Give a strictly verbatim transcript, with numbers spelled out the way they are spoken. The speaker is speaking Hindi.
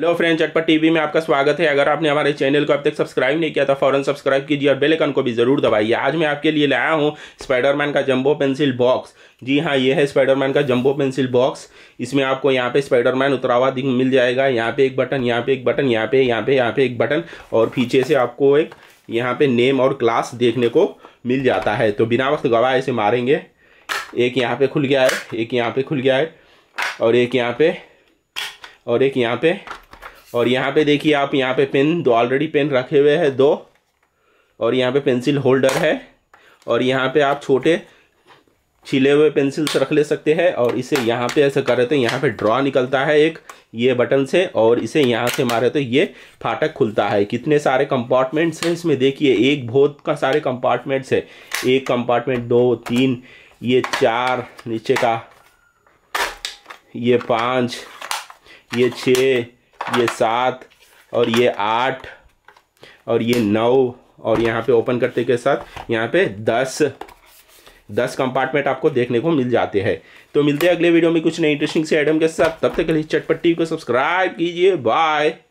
हेलो फ्रेंड, चटपट टीवी में आपका स्वागत है। अगर आपने हमारे चैनल को अब तक सब्सक्राइब नहीं किया तो फौरन सब्सक्राइब कीजिए और बेल आइकन को भी जरूर दबाइए। आज मैं आपके लिए लाया हूँ स्पाइडरमैन का जंबो पेंसिल बॉक्स। जी हाँ, ये है स्पाइडरमैन का जंबो पेंसिल बॉक्स। इसमें आपको यहाँ पे स्पाइडरमैन उतरा हुआ मिल जाएगा। यहाँ पे एक बटन, यहाँ पे एक बटन, यहाँ पे यहाँ पे यहाँ पे एक बटन और पीछे से आपको एक यहाँ पे नेम और क्लास देखने को मिल जाता है। तो बिना वक्त गवाए इसे मारेंगे। एक यहाँ पे खुल गया है, एक यहाँ पे खुल गया है और एक यहाँ पे और एक यहाँ पे और यहाँ पे देखिए आप, यहाँ पे पेन दो ऑलरेडी पेन रखे हुए हैं दो, और यहाँ पे पेंसिल होल्डर है और यहाँ पे आप छोटे छिले हुए पेंसिल्स रख ले सकते हैं। और इसे यहाँ पे ऐसे कर रहे थे, यहाँ पे ड्रॉ निकलता है एक ये बटन से, और इसे यहाँ से मारे तो ये फाटक खुलता है। कितने सारे कंपार्टमेंट्स हैं इसमें देखिए, एक बहुत का सारे कंपार्टमेंट्स है। एक कंपार्टमेंट, दो, तीन, ये चार, नीचे का ये पाँच, ये छः, ये सात और ये आठ और ये नौ, और यहाँ पे ओपन करते के साथ यहाँ पे दस दस कंपार्टमेंट आपको देखने को मिल जाते हैं। तो मिलते हैं अगले वीडियो में कुछ नई इंटरेस्टिंग से आइटम के साथ। तब तक के लिए चटपट टीवी को सब्सक्राइब कीजिए। बाय।